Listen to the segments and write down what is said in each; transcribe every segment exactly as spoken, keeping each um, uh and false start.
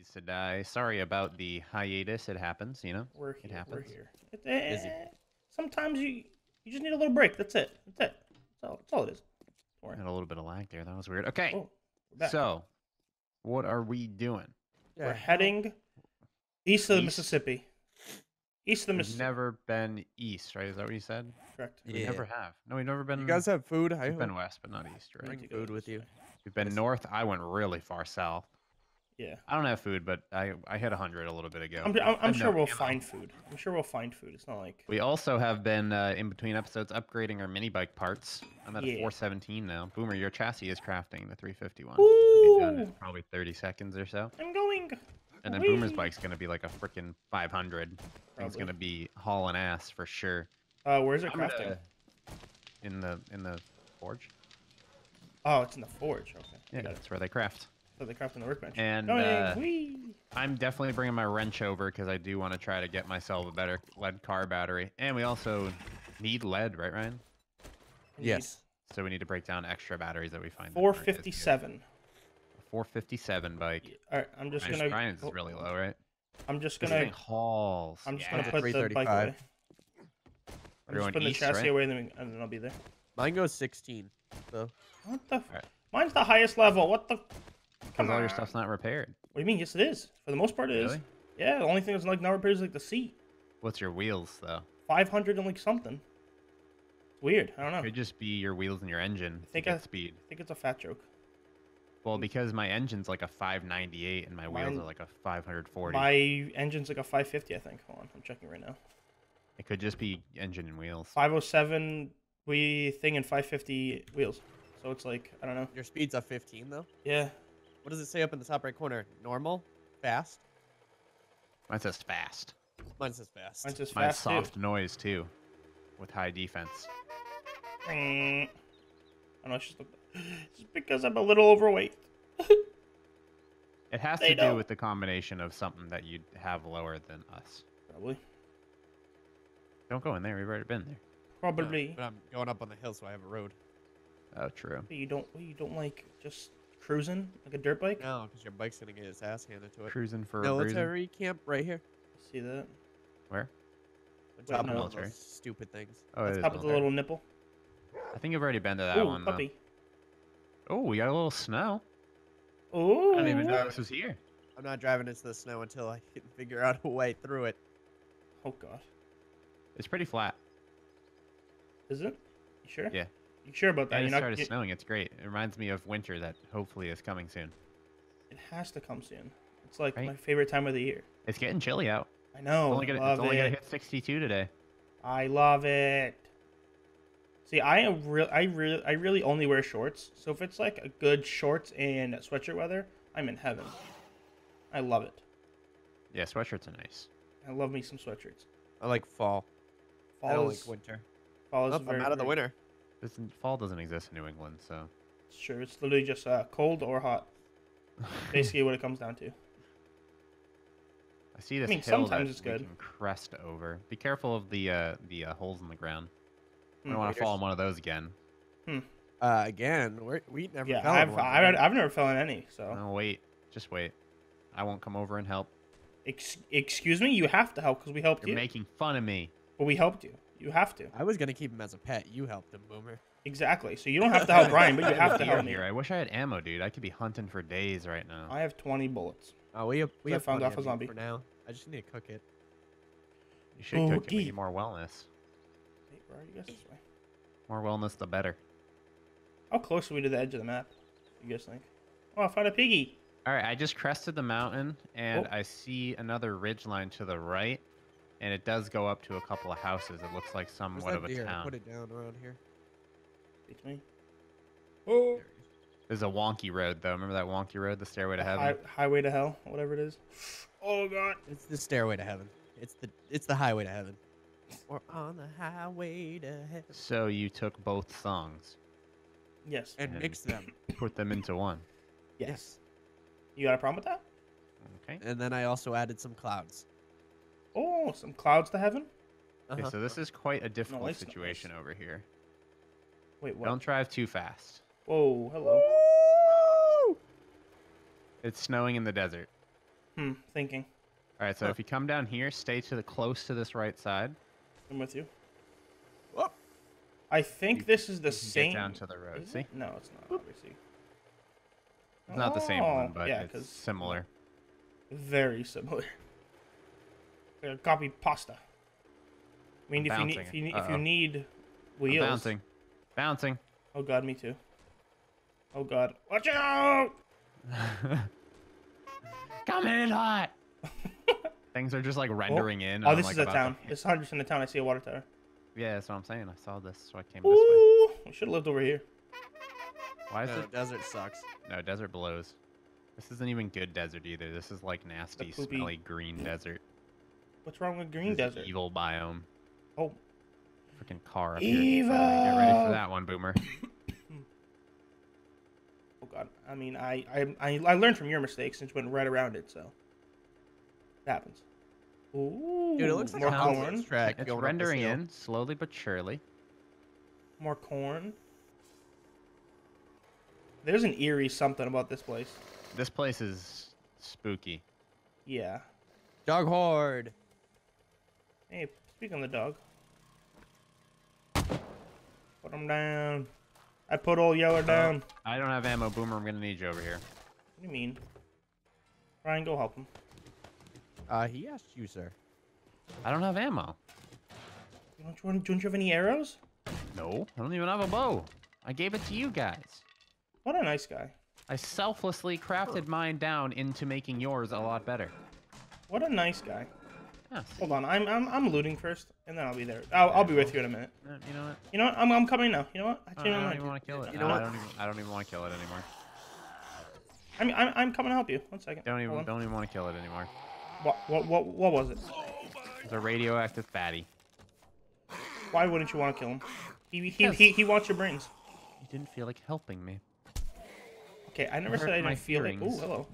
needs to die. Sorry about the hiatus. It happens, you know. We're here. It happens. We're here. It, eh, sometimes you you just need a little break. That's it. That's it. That's all. That's all it is. Don't worry. Had a little bit of lag there. That was weird. Okay. Oh, we're back. So, what are we doing? Yeah. We're heading east of the east. Mississippi. East of the Mississippi. We've never been east, right? Is that what you said? Correct. We yeah. never have. No, we've never been. You guys have food. I've been west, but not east, right? Bring food with you. We've been north. I went really far south. Yeah. I don't have food, but I I hit one hundred a little bit ago. I'm, I'm, I'm sure no, we'll ammo. find food. I'm sure we'll find food. It's not like... We also have been, uh, in between episodes, upgrading our mini-bike parts. I'm at yeah. a four seventeen now. Boomer, your chassis is crafting the three fifty-one. Ooh! It'll be done in probably thirty seconds or so. I'm going... And then Wee. Boomer's bike's going to be like a freaking five hundred. It's going to be hauling ass for sure. Uh, where's it crafting? Gonna, in the in the forge. Oh, it's in the forge. Okay. Yeah, that's it. Where they craft. So they craft in the workbench. And uh, I'm definitely bringing my wrench over because I do want to try to get myself a better lead car battery. And we also need lead, right, Ryan? Indeed. Yes. So we need to break down extra batteries that we find. four fifty-seven. four fifty-seven bike. All right, I'm just Ryan's, gonna. Ryan's is really low, right? I'm just gonna. Hauls. I'm just yeah. gonna put the bike away. I'm just putting east, the chassis right? away, and then, and then I'll be there. Mine goes sixteen. So. What the? Right. Mine's the highest level. What the? Because all your stuff's not repaired. What do you mean? Yes, it is. For the most part, it really? is. Yeah. The only thing that's like not repaired is like the seat. What's your wheels though? five hundred and like something. It's weird. I don't know. It could just be your wheels and your engine. I think I, speed. I think it's a fat joke. Well, because my engine's like a five ninety-eight and my wheels Mine, are like a five forty. My engine's like a five fifty, I think. Hold on, I'm checking right now. It could just be engine and wheels. five oh seven we thing and five fifty wheels. So it's like, I don't know. Your speed's a fifteen, though? Yeah. What does it say up in the top right corner? Normal? Fast? Mine says fast. Mine says fast. Mine says fast, Mine's soft too. noise, too. With high defense. Mm. I don't know, it's just a... It's because I'm a little overweight. It has they to do know. with the combination of something that you have lower than us. Probably. Don't go in there. We've already been there. Probably. No, but I'm going up on the hill, so I have a road. Oh, true. But you don't. You don't like just cruising like a dirt bike. No, because your bike's gonna get its ass handed to it. Cruising for military a camp right here. See that? Where? The top Wait, no. military. Those stupid things. Oh, it is top of the little nipple. I think you've already been to that Ooh, one. Puppy. Though. Oh, we got a little snow. Oh, I didn't even know this was here. I'm not driving into the snow until I can figure out a way through it. Oh, God. It's pretty flat. Is it? You sure? Yeah. You sure about that? Yeah, it You're started not... snowing. It's great. It reminds me of winter that hopefully is coming soon. It has to come soon. It's like right? my favorite time of the year. It's getting chilly out. I know. It's only gonna, it's only gonna hit sixty-two today. I love it. See, I am real. I really, I really only wear shorts. So if it's like a good shorts and sweatshirt weather, I'm in heaven. I love it. Yeah, sweatshirts are nice. I love me some sweatshirts. I like fall. fall I don't is, like winter. Fall is nope, very I'm out of the winter. This, fall doesn't exist in New England, so. It's true. It's literally just uh, cold or hot. Basically, what it comes down to. I see this I mean, hill sometimes that it's good. we can crest over. Be careful of the uh, the uh, holes in the ground. I don't hmm. want to fall in one of those again. Hmm. Uh, again? We're, we never yeah, fell I've, in one. I've, I've never fell in any, so... No, wait. Just wait. I won't come over and help. Ex excuse me? You have to help because we helped You're you. You're making fun of me. Well, we helped you. You have to. I was going to keep him as a pet. You helped him, Boomer. Exactly. So you don't have to help Brian, but you have to help me. I wish I had ammo, dude. I could be hunting for days right now. I have twenty bullets. Oh, we have, we have found off a zombie. For now. I just need to cook it. You should oh, cook deep. it. We need more wellness. Where are you guys this way? More wellness, the better. How close are we to the edge of the map? You guys think? Oh, I found a piggy. All right, I just crested the mountain, and oh. I see another ridgeline to the right, and it does go up to a couple of houses. It looks like somewhat of a deer? town. Put it down around here. Between. Oh. There There's a wonky road, though. Remember that wonky road, the stairway to heaven? Hi highway to hell, whatever it is. Oh, God. It's the stairway to heaven. It's the It's the highway to heaven. We're on the highway to heaven. So you took both songs. Yes. And, and mixed them. Put them into one. Yes. yes. You got a problem with that? Okay. And then I also added some clouds. Oh, some clouds to heaven? Okay, uh-huh. so this is quite a difficult no, it's situation over here. Wait, what? Don't drive too fast. Whoa, hello. Woo! It's snowing in the desert. Hmm, thinking. Alright, so huh. if you come down here, stay to the close to this right side. I'm with you. Whoop. I think you, this is the you same... Get down to the road, see? No, it's not, Boop. obviously. It's not oh. the same one, but yeah, it's similar. Very similar. Copy pasta. I mean, if you, need, if you need, if you need wheels... I'm bouncing. Bouncing. Oh god, me too. Oh god. Watch out! Coming in hot! Things are just like rendering oh. in. Oh, this I'm, like, is a town. This is one hundred percent a town. I see a water tower. Yeah, that's what I'm saying. I saw this, so I came Ooh, this way. We should have lived over here. Why is no, it? Desert sucks. No, desert blows. This isn't even good desert either. This is like nasty, smelly green desert. What's wrong with green desert? Evil biome. Oh. Freaking car up Evil. here. Get ready for that one, Boomer. Oh god. I mean, I, I I I learned from your mistakes and just went right around it, so. It happens. Ooh. Dude, it looks like more a corn track. It's rendering in slowly but surely. More corn. There's an eerie something about this place. This place is spooky. Yeah. Dog horde. Hey, speak on the dog. Put him down. I put old Yeller down. I don't have ammo, Boomer. I'm gonna need you over here. What do you mean? Ryan, go help him. Uh, he asked you, sir. I don't have ammo. Don't you, want, don't you have any arrows? No, I don't even have a bow. I gave it to you guys. What a nice guy. I selflessly crafted mine down into making yours a lot better. What a nice guy. Yeah, Hold on, I'm, I'm I'm looting first, and then I'll be there. I'll, I'll be with you in a minute. You know what? You know what? I'm, I'm coming now. You know what? I, oh, I don't even want to kill it. You know what? I don't even, I don't even want to kill it anymore. I mean, I'm, I'm coming to help you. One second. Don't even, don't even want to kill it anymore. What, what, what, what was it? It's a radioactive fatty. Why wouldn't you want to kill him? He, he, yes. he, he wants your brains. You didn't feel like helping me. Okay, I never I said I didn't feel like... Ooh, hello.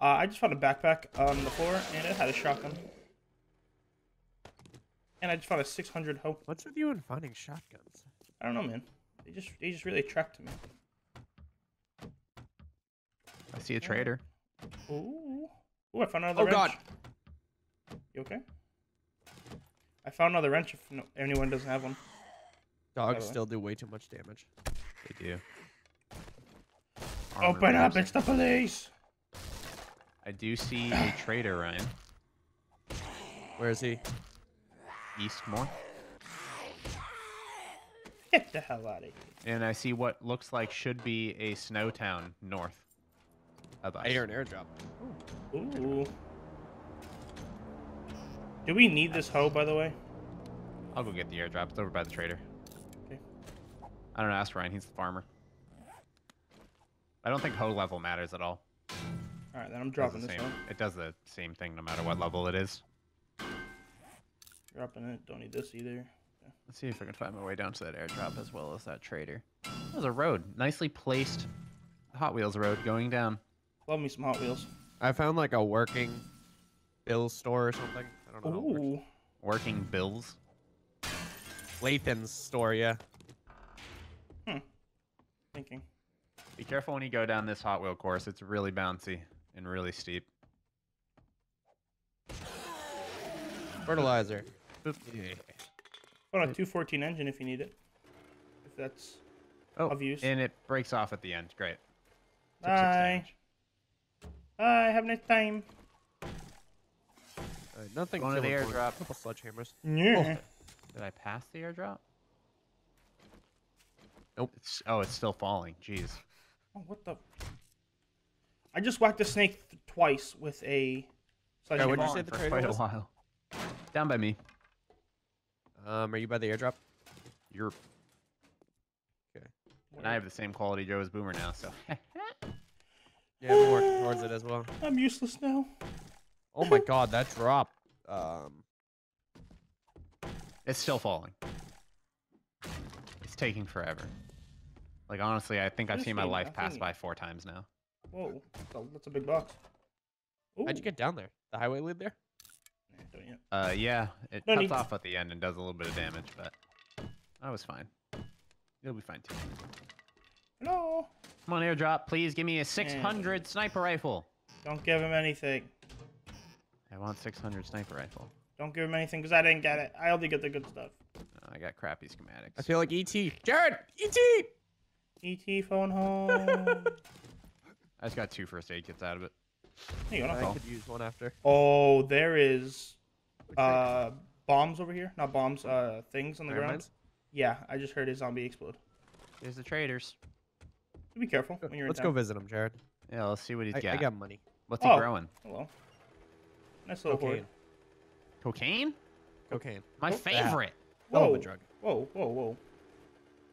Uh, I just found a backpack on the floor, and it had a shotgun. And I just found a six hundred hope. What's with you in finding shotguns? I don't know, man. They just, they just really attract me. I see a traitor. Ooh. Ooh, I found another oh, wrench. God. You okay? I found another wrench if no, anyone doesn't have one. Dogs still do way too much damage. They do. Armor Open up, it's the police! I do see a traitor, Ryan. Where is he? Eastmore. Get the hell out of here. And I see what looks like should be a snow town north. I hear an airdrop. Ooh. Ooh. Do we need this hoe, by the way? I'll go get the airdrop. It's over by the trader. Okay. I don't know. Ask Ryan. He's the farmer. I don't think hoe level matters at all. All right, then I'm dropping this one. It does the same thing no matter what level it is. Dropping it. Don't need this either. Okay. Let's see if I can find my way down to that airdrop as well as that trader. That was a road. Nicely placed Hot Wheels road going down. Love me some Hot Wheels. I found like a working bill store or something. I don't know. Ooh. How it works. Working bills. Lathan's store, yeah. Hmm. Thinking. Be careful when you go down this Hot Wheel course. It's really bouncy and really steep. Fertilizer. Boop. Yeah. What a two fourteen engine if you need it. If that's oh, of use. And it breaks off at the end. Great. Bye. Bye, have a nice time. Uh, nothing going to the airdrop. A couple sledgehammers. Yeah. Oh. Did I pass the airdrop? Nope. It's, oh, it's still falling. Jeez. Oh, what the? I just whacked a snake th twice with a sledgehammer. Yeah, what did you say the trailer was? Quite a while. Down by me. Um, are you by the airdrop? You're. Okay. And I have the same quality Joe as Boomer now, so. Yeah, we're working towards it as well. I'm useless now. Oh my god, that drop. Um, it's still falling. It's taking forever. Like, honestly, I think I've seen my life pass by four times now. Whoa, that's a, that's a big box. Ooh. How'd you get down there? The highway lead there? Nah, don't yet. Uh, yeah, it no cuts need. off at the end and does a little bit of damage, but I was fine. It'll be fine, too. Hello? Come on, airdrop, please. Give me a six hundred sniper rifle. Don't give him anything. I want six hundred sniper rifle. Don't give him anything because I didn't get it. I only get the good stuff. No, I got crappy schematics. I feel like E T. Jared! E T! E T phone home. I just got two first aid kits out of it. Hey, I call. could use one after. Oh, there is uh, bombs over here. Not bombs, uh, things on the Iron ground. Mines? Yeah, I just heard a zombie explode. There's the traders. Be careful when you're in Let's town. go visit him, Jared. Yeah, let's see what he's I, got. I got money. What's oh, he growing? Hello. Nice little Cocaine. Board. Cocaine? Cocaine. My oh, favorite. Yeah. Whoa. Drug. Whoa, whoa, whoa.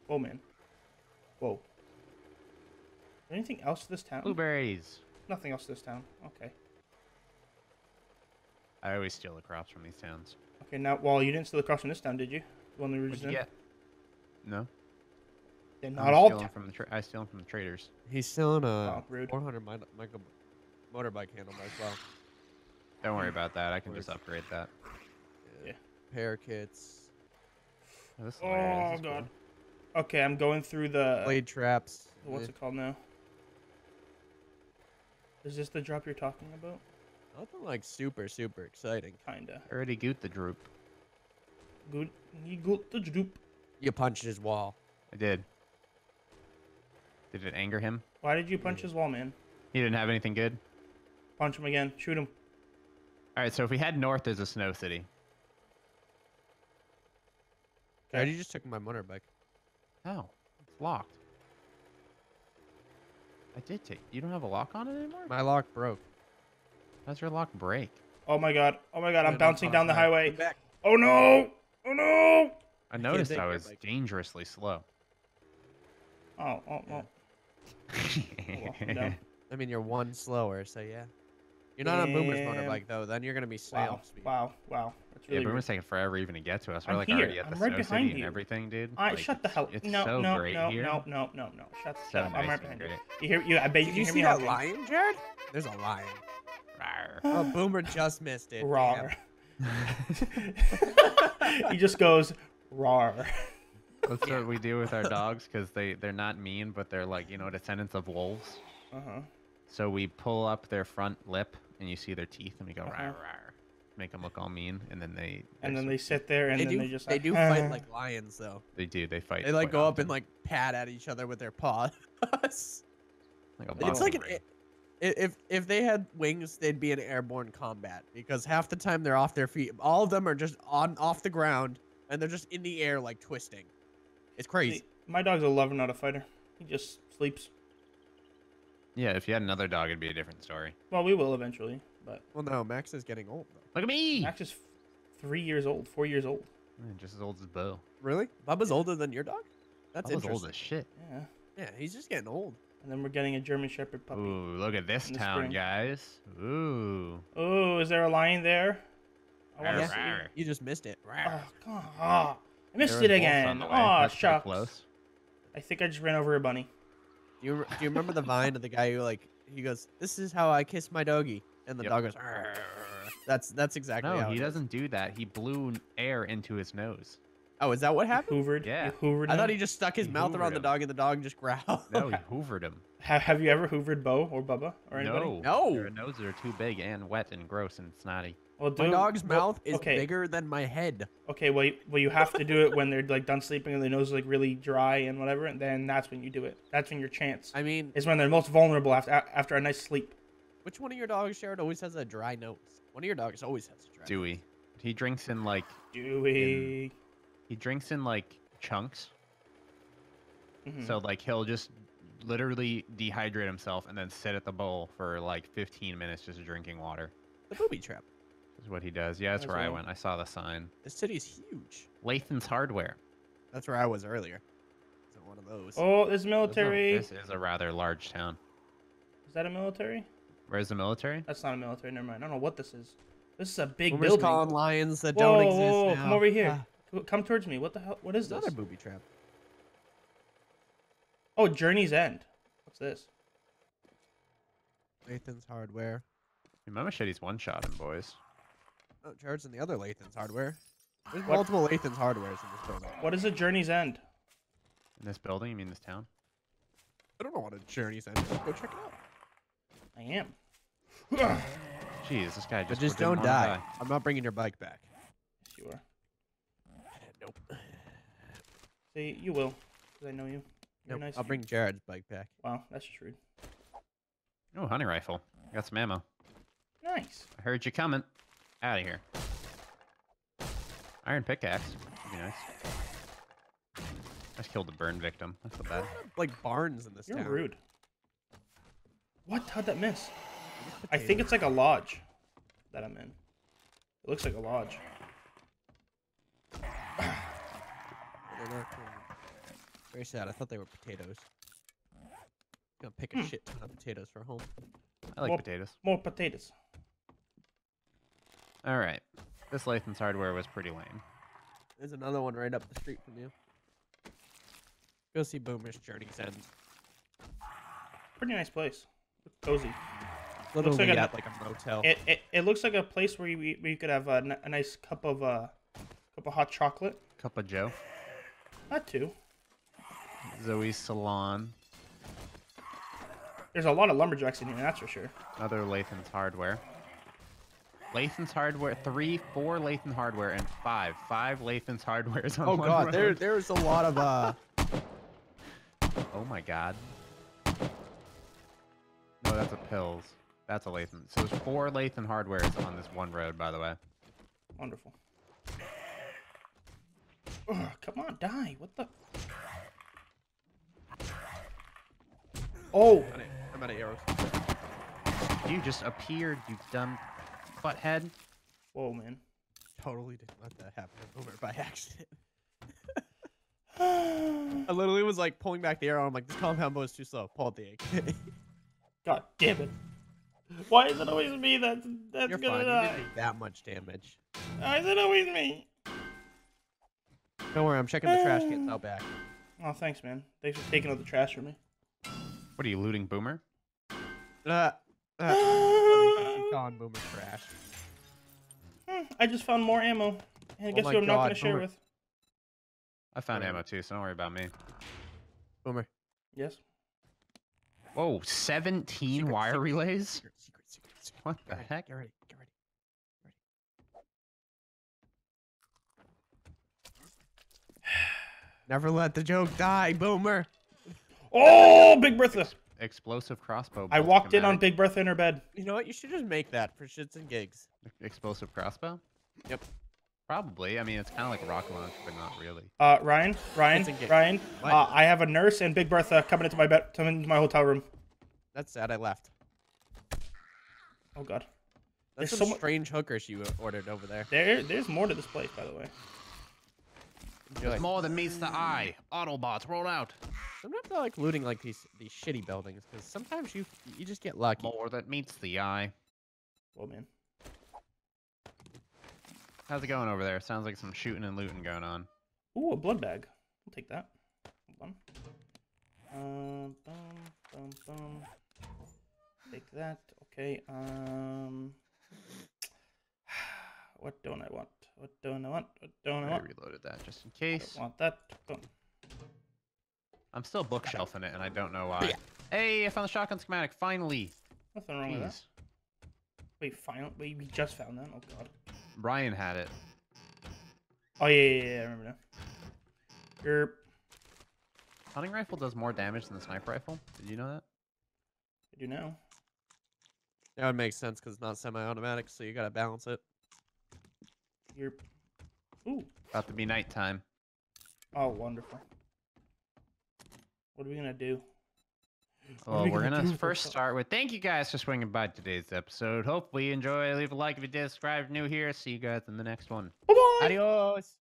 Whoa, man. Whoa. Anything else this town? Blueberries. Nothing else this town. Okay. I always steal the crops from these towns. Okay, now, well, you didn't steal the crops from this town, did you? The one that we were just in? Yeah. No. They're not I'm all stealing from the tra I steal them from the traders. He's stealing a oh, four hundred micro motorbike handle as well. Don't worry about that. I can Weird. just upgrade that. Yeah. Pair kits. Oh, this is oh this god. Cool. Okay, I'm going through the blade traps. What's it called now? Is this the drop you're talking about? Nothing like super, super exciting. Kinda. I already goot the droop. Good. You goot the droop. You punched his wall. I did. Did it anger him? Why did you punch his wall, man? He didn't have anything good. Punch him again. Shoot him. All right, so if we head north, there's a snow city. Jared, you just took my motorbike. Oh, it's locked. I did take. You don't have a lock on it anymore? My lock broke. How's your lock break? Oh my god. Oh my god. I'm bouncing down the highway. Oh no. Oh no. I noticed I was dangerously slow. Oh, oh, oh. well, no. I mean, you're one slower, so yeah. You're not Damn. on Boomer's motorbike, though. Then you're going to be snail wow. speed. Wow, wow. That's really yeah, Boomer's taking forever even to get to us. We're I'm like here. already at the I'm right snow behind city you. and everything, dude. I like, shut the hell up. It's no, so no, great no, here. No, no, no, no. Shut the hell up. I'm right behind you. You hear, you, I bet Did you, you hear me. Did you see that lion, thing? Jared? There's a lion. Rawr. Oh, Boomer just missed it. Rawr. He just goes, rawr. That's what we do with our dogs because they, they're not mean, but they're like, you know, descendants of wolves. Uh-huh. So we pull up their front lip and you see their teeth and we go, uh-huh. rawr, rawr. Make them look all mean. And then they... And then so... they sit there and they then do, they just... They like, do fight like lions, though. They do. They fight. They like go up and like pat at each other with their paws. like a it's like an... It, if, if they had wings, they'd be in airborne combat because half the time they're off their feet. All of them are just on off the ground and they're just in the air like twisting. It's crazy. See, my dog's a lover, not a fighter. He just sleeps. Yeah, if you had another dog, it'd be a different story. Well, we will eventually, but... Well, no, Max is getting old, though. Look at me! Max is three years old, four years old. Man, just as old as Bo. Really? Bubba's older than your dog? That's Bubba's interesting. old as shit. Yeah. Yeah, he's just getting old. And then we're getting a German Shepherd puppy. Ooh, look at this town, spring. guys. Ooh. Ooh, is there a lion there? I rawr, see. Rawr. You just missed it. Rawr. Oh, God. Oh. I missed it again. Aw, shucks. Close. I think I just ran over a bunny. Do you, do you remember the vine of the guy who, like, he goes, this is how I kiss my doggy? And the yep. dog goes, arr. That's that's exactly no, how he doesn't goes. do that. He blew air into his nose. Oh, is that what happened? He hoovered. Yeah. He hoovered I him. thought he just stuck his he mouth around him. the dog and the dog just growled. No, he hoovered him. Have, have you ever hoovered Bo or Bubba or anybody? No. No. Their noses are too big and wet and gross and snotty. Well, do, my dog's well, mouth is okay. bigger than my head. Okay, well, you, well, you have to do it when they're like done sleeping and their nose is like really dry and whatever, and then that's when you do it. That's when your chance. I mean, is when they're most vulnerable after after a nice sleep. Which one of your dogs, Jared, always has a dry nose? One of your dogs always has a dry. Dewey, nose. he drinks in like Dewey. In, he drinks in like chunks. Mm-hmm. So like he'll just literally dehydrate himself and then sit at the bowl for like fifteen minutes just drinking water. The booby trap. Is what he does. Yeah, that's, that's where right. I went. I saw the sign. This city's huge. Lathan's Hardware. That's where I was earlier. Is it one of those? Oh, there's military. This is a rather large town. Is that a military? Where's the military? That's not a military. Never mind. I don't know what this is. This is a big building. We're calling lions that whoa, don't exist whoa, whoa. now. Come over here. Ah. Come towards me. What the hell? What is Another this? Another booby trap. Oh, Journey's End. What's this? Lathan's Hardware. Your mama shitty's one-shotting, boys. Oh, Jared's in the other Lathan's Hardware. There's what? multiple Lathan's Hardwares in this building. What is a Journey's End? In this building? You mean this town? I don't know what a Journey's End is. Go check it out. I am. Jeez, this guy just. But just don't die. die. I'm not bringing your bike back. Yes, you are. Nope. See, you will, because I know you. Nope. Nice I'll bring Jared's bike back. Wow, that's just rude. Oh, hunting rifle. I got some ammo. Nice. I heard you coming. Out of here. Iron pickaxe. Be nice. I just killed a burn victim. That's so bad. Like barns in this You're town. You're rude. What? How'd that miss? I think it's like a lodge that I'm in. It looks like a lodge. Very sad. I thought they were potatoes. I'm gonna pick a mm. shit ton of potatoes for home. I like more, potatoes. More potatoes. All right. This Lathan's Hardware was pretty lame. There's another one right up the street from you. Go see Boomer's Journey's End. Pretty nice place. It's cozy. Literally looks like, yeah, a, like a motel. It, it it looks like a place where you where you could have a, a nice cup of uh cup of hot chocolate. Cup of Joe. Not too. Zoe's salon. There's a lot of lumberjacks in here, that's for sure. Another Lathan's Hardware. Lathan's Hardware, three, four Lathan's Hardware, and five. Five Lathan's Hardwares on oh one god, road. there there's a lot of uh. Oh my god. No, that's a Pills. That's a Lathan. So there's four Lathan Hardwares on this one road, by the way. Wonderful. Ugh, come on, die. What the? Oh! I'm out of arrows. You just appeared, you dumb butthead. Whoa, man. Totally didn't let that happen over by accident. I literally was like pulling back the arrow. I'm like, this compound bow is too slow. Pull out the egg. God damn it. Why is it always me that, that's You're gonna fine. die? You didn't do that much damage. Why is it always me? Don't worry, I'm checking the trash cans out back. Oh, thanks, man. Thanks for taking out the trash for me. What are you looting, Boomer? Uh, uh, gone, Boomer trash. Hmm, I just found more ammo. And guess oh who I'm God, not gonna share Boomer. with? I found ammo too, so don't worry about me. Boomer. Yes. Whoa, seventeen secret, wire secret, relays? Secret, secret, secret, secret. What get the ready, heck? Get ready, get ready, get ready. Never let the joke die, Boomer. Oh, Big Bertha. Ex explosive crossbow. I walked schematic. in on Big Bertha in her bed. You know what? You should just make that for shits and gigs. Explosive crossbow? Yep. Probably. I mean, it's kind of like a rocket launch, but not really. Uh, Ryan, Ryan, Ryan. Uh, I have a nurse and Big Bertha coming into my bed, coming into my hotel room. That's sad. I left. Oh God. That's there's some so strange hookers you ordered over there. There, there's more to this place, by the way. Enjoy. There's more than meets the eye. Autobots, roll out. Sometimes I like looting like these these shitty buildings because sometimes you you just get lucky. More that meets the eye. Well, man. How's it going over there? Sounds like some shooting and looting going on. Ooh, a blood bag. I'll take that. Hold on. Uh, bum, bum, bum. Take that. Okay. Um. What don't I want? What don't I want? What don't I want? I reloaded that just in case. I don't want that. Don't. I'm still bookshelfing it, and I don't know why. Yeah. Hey, I found the shotgun schematic. Finally. Nothing wrong Jeez. with that. Wait, finally? Wait, we just found that? Oh God. Brian had it. Oh yeah, yeah, yeah, I remember now. Yerp. Hunting rifle does more damage than the sniper rifle. Did you know that? I do now. That would make sense because it's not semi-automatic, so you gotta balance it. Yerp. Ooh. About to be nighttime. Oh, wonderful. What are we gonna do? Well, we we're gonna, gonna first start with thank you guys for swinging by today's episode. Hopefully you enjoy. Leave a like if you did. Subscribe if you're new here. See you guys in the next one. Bye-bye. Adios.